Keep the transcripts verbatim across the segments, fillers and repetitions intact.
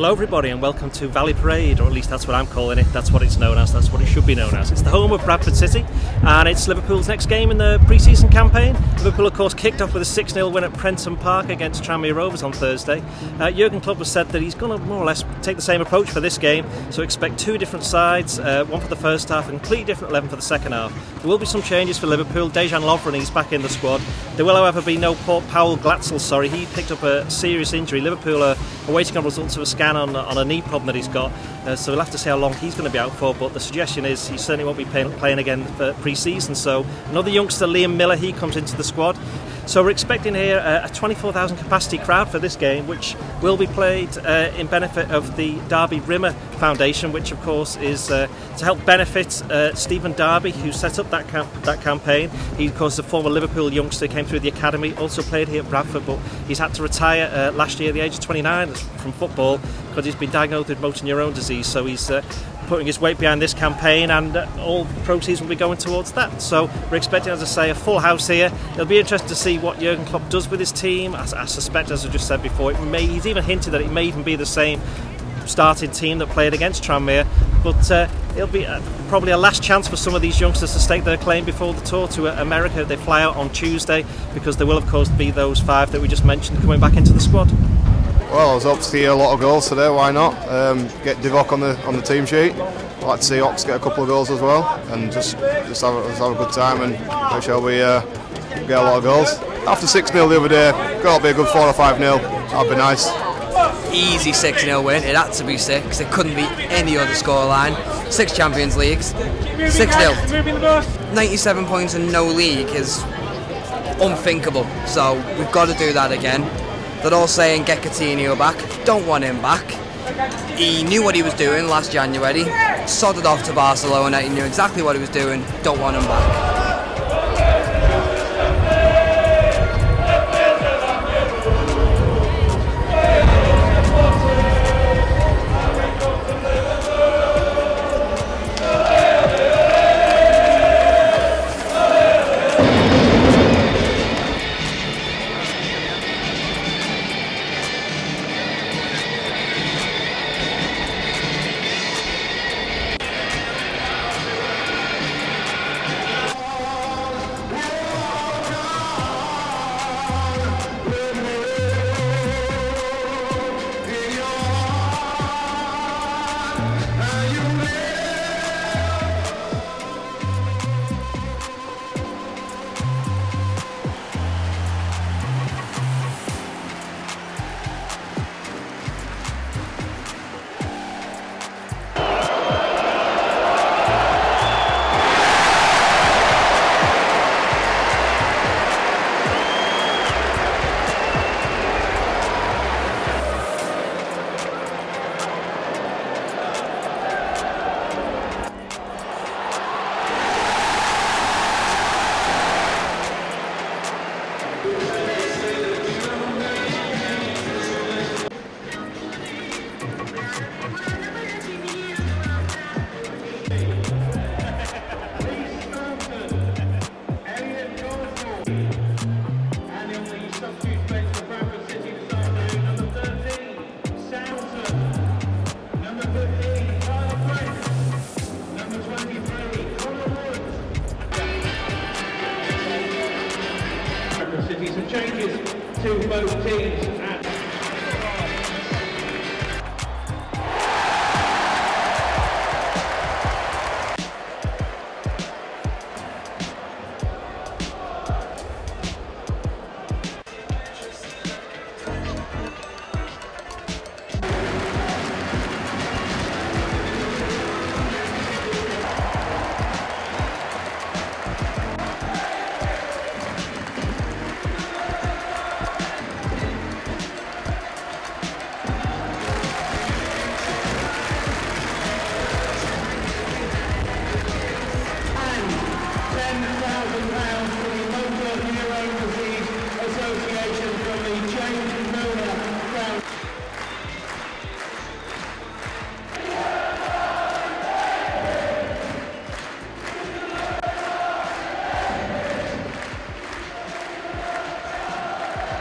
Hello everybody and welcome to Valley Parade, or at least that's what I'm calling it, that's what it's known as, that's what it should be known as. It's the home of Bradford City and it's Liverpool's next game in the pre-season campaign. Liverpool of course kicked off with a six nil win at Prenton Park against Tranmere Rovers on Thursday. Uh, Jürgen Klopp has said that he's going to more or less take the same approach for this game, so expect two different sides, uh, one for the first half and a completely different eleven for the second half. There will be some changes for Liverpool. Dejan Lovren is back in the squad. There will however be no Paul Glatzel, sorry, he picked up a serious injury. Liverpool are waiting on results of a scan On, on a knee problem that he's got, uh, so we'll have to see how long he's going to be out for, but the suggestion is he certainly won't be playing, playing again for pre-season. So another youngster, Liam Miller, he comes into the squad. So we're expecting here a twenty-four thousand capacity crowd for this game, which will be played uh, in benefit of the Darby Rimmer Foundation, which of course is uh, to help benefit uh, Stephen Darby, who set up that camp that campaign. He of course is a former Liverpool youngster, came through the academy, also played here at Bradford, but he's had to retire uh, last year at the age of twenty-nine from football because he's been diagnosed with motor neurone disease. So he's uh, putting his weight behind this campaign, and uh, all proceeds will be going towards that. So we're expecting, as I say, a full house here. It'll be interesting to see what Jurgen Klopp does with his team. I, I suspect, as I just said before, it may, he's even hinted that it may even be the same starting team that played against Tranmere, but uh, it'll be uh, probably a last chance for some of these youngsters to stake their claim before the tour to uh, America. They fly out on Tuesday, because there will of course be those five that we just mentioned coming back into the squad. Well, there's obviously a lot of goals today, why not? Um, get Divock on the on the team sheet. I'd like to see Ox get a couple of goals as well, and just just have a, just have a good time, and make sure we uh, get a lot of goals. After six nil the other day, got to be a good four or five nil, that'd be nice. Easy six nil win, it had to be six, it couldn't be any other scoreline. Six Champions Leagues, six nil. ninety-seven points and no league is unthinkable, so we've got to do that again. They're all saying get Coutinho back, don't want him back. He knew what he was doing last January, sodded off to Barcelona, he knew exactly what he was doing, don't want him back.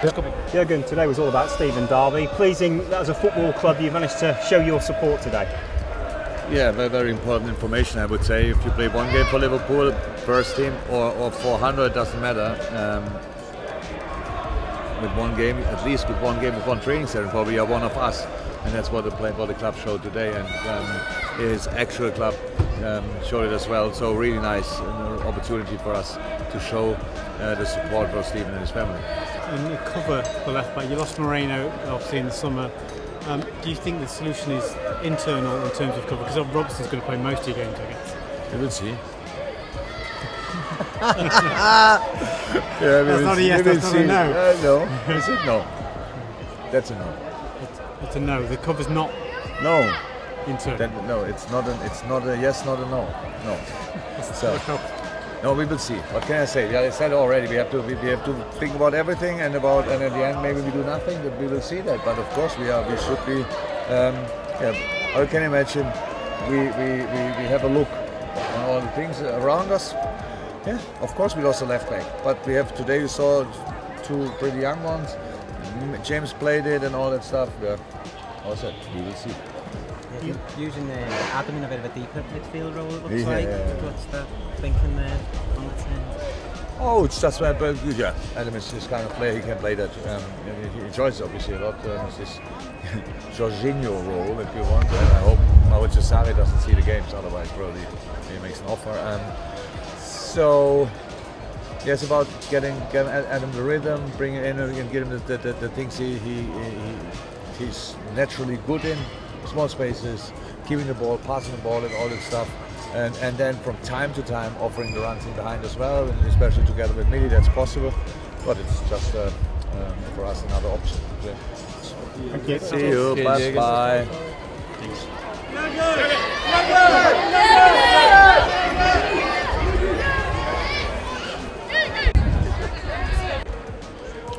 Yep. Jürgen, today was all about Stephen Darby. Pleasing that as a football club you managed to show your support today. Yeah, very, very important information, I would say. If you play one game for Liverpool, first team, or, or four hundred, it doesn't matter. Um, with one game, at least with one game, with one training session, probably you're one of us. And that's what the, play, what the club showed today. And um, his actual club um, showed it as well. So really nice an opportunity for us to show uh, the support for Stephen and his family. And you cover the left back. You lost Moreno obviously in the summer. Um, do you think the solution is internal in terms of cover? Because Robson's going to play most of your games, I guess. We will see. yeah, we that's will not see. a yes. That's not see. a no. Uh, no, is it no? That's a no. It's, it's a no. The cover's not. No. Internal. That, no, it's not. An, it's not a yes. Not a no. No. It's so. A No, we will see. What can I say? Yeah, I said already. We have to we, we have to think about everything and about and at the end maybe we do nothing. But we will see that. But of course we are. We should be. Um, yeah, I can imagine. We we, we we have a look on all the things around us. Yeah, of course we lost a left back, but we have today. You saw two pretty young ones. James played it and all that stuff. Yeah, all set. We will see. You, using uh, Adam in a bit of a deeper midfield role, it looks yeah. like. What's the thinking there on the team? Oh, it's just that, but yeah, Adam is this kind of player, he can play that. Um, he enjoys it obviously a lot. Um, it's this Jorginho role, if you want, and I hope Maurizio Sarri doesn't see the games, otherwise probably he makes an offer. Um, so, yeah, it's about getting, getting Adam the rhythm, bringing in and giving him the, the, the things he, he, he he's naturally good in. Small spaces, keeping the ball, passing the ball and all that stuff, and and then from time to time offering the runs in behind as well, and especially together with Millie, that's possible, but it's just uh, um, for us another option. Yeah. Thank you. See you, okay, bye bye. Thanks.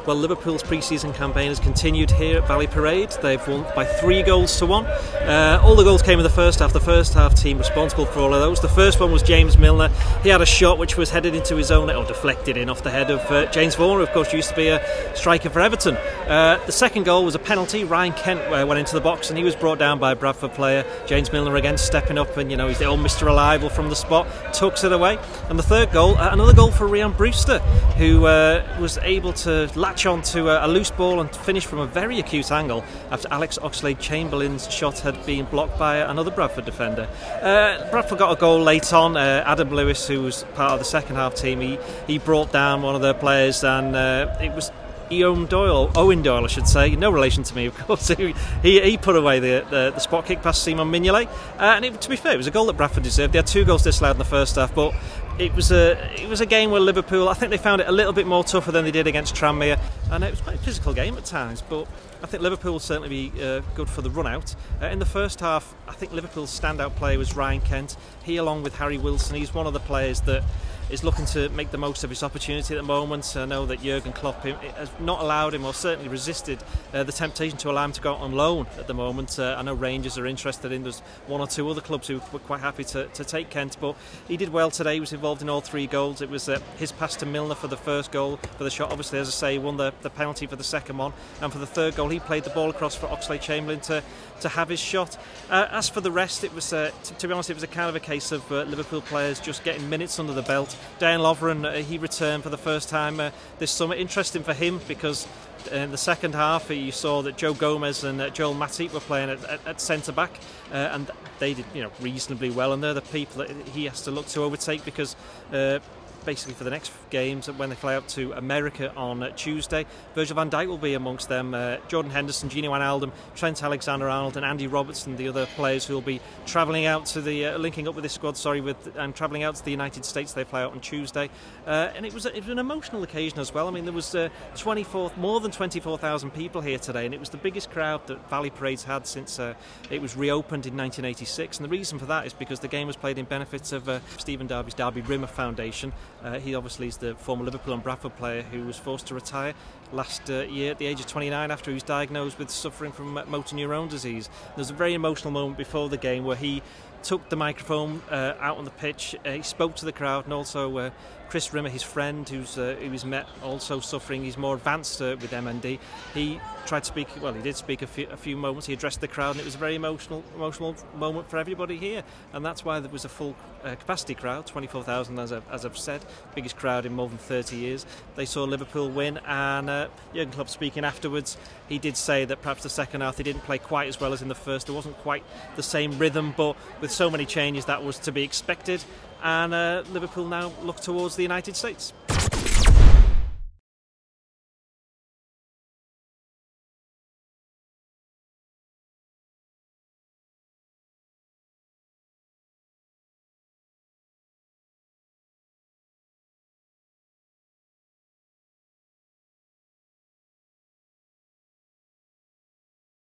Well, Liverpool's pre-season campaign has continued here at Valley Parade. They've won by three goals to one. Uh, all the goals came in the first half. The first half team responsible for all of those. The first one was James Milner. He had a shot which was headed into his own, or deflected in off the head of uh, James Vaughan, who of course used to be a striker for Everton. Uh, the second goal was a penalty. Ryan Kent uh, went into the box and he was brought down by a Bradford player. James Milner again stepping up and, you know, he's the old Mister Reliable from the spot, tucks it away. And the third goal, uh, another goal for Ryan Brewster, who uh, was able to latch on to a loose ball and finish from a very acute angle after Alex Oxlade-Chamberlain's shot had been blocked by another Bradford defender. Uh, Bradford got a goal late on. Uh, Adam Lewis, who was part of the second half team, he, he brought down one of their players, and uh, it was Eoin Doyle, Eoin Doyle I should say, no relation to me of course, he, he put away the, the, the spot kick past Simon Mignolet, uh, and it, to be fair, it was a goal that Bradford deserved. They had two goals disallowed in the first half, but it was a it was a game where Liverpool, I think they found it a little bit more tougher than they did against Tranmere, and it was quite a physical game at times, but I think Liverpool will certainly be uh, good for the run-out. Uh, in the first half, I think Liverpool's standout player was Ryan Kent. He, along with Harry Wilson, he's one of the players that is looking to make the most of his opportunity at the moment. I know that Jurgen Klopp has not allowed him, or certainly resisted uh, the temptation to allow him to go out on loan at the moment. Uh, I know Rangers are interested in, there's one or two other clubs who were quite happy to, to take Kent, but he did well today. He was involved in all three goals. It was uh, his pass to Milner for the first goal, for the shot, obviously, as I say, he won the, the penalty for the second one, and for the third goal, he played the ball across for Oxlade-Chamberlain to, to have his shot. Uh, as for the rest, it was uh, to, to be honest, it was a kind of a case of uh, Liverpool players just getting minutes under the belt. Dan Lovren, uh, he returned for the first time uh, this summer. Interesting for him because in the second half, you saw that Joe Gomez and uh, Joel Matip were playing at, at, at centre back, uh, and they did, you know, reasonably well. And they're the people that he has to look to overtake because. Uh, Basically, for the next games, when they fly up to America on Tuesday, Virgil van Dijk will be amongst them. Uh, Jordan Henderson, Gini Wijnaldum, Trent Alexander-Arnold, and Andy Robertson, the other players who will be travelling out to the uh, linking up with this squad. Sorry, with and travelling out to the United States, they fly out on Tuesday, uh, and it was a, it was an emotional occasion as well. I mean, there was uh, twenty-four more than twenty-four thousand people here today, and it was the biggest crowd that Valley Parade's had since uh, it was reopened in nineteen eighty-six. And the reason for that is because the game was played in benefit of uh, Stephen Darby's Darby Rimmer Foundation. Uh, he obviously is the former Liverpool and Bradford player who was forced to retire last uh, year at the age of twenty-nine after he was diagnosed with suffering from motor neurone disease. There was a very emotional moment before the game where he took the microphone uh, out on the pitch, uh, he spoke to the crowd, and also uh, Chris Rimmer, his friend, who's uh, who was met also suffering, he's more advanced uh, with M N D, he tried to speak, well he did speak a few, a few moments, he addressed the crowd, and it was a very emotional emotional moment for everybody here, and that's why there was a full uh, capacity crowd, twenty-four thousand as, as I've said, biggest crowd in more than thirty years. They saw Liverpool win, and uh, Jürgen Klopp speaking afterwards, he did say that perhaps the second half they didn't play quite as well as in the first, there wasn't quite the same rhythm, but with so many changes that was to be expected, and uh, Liverpool now look towards the United States.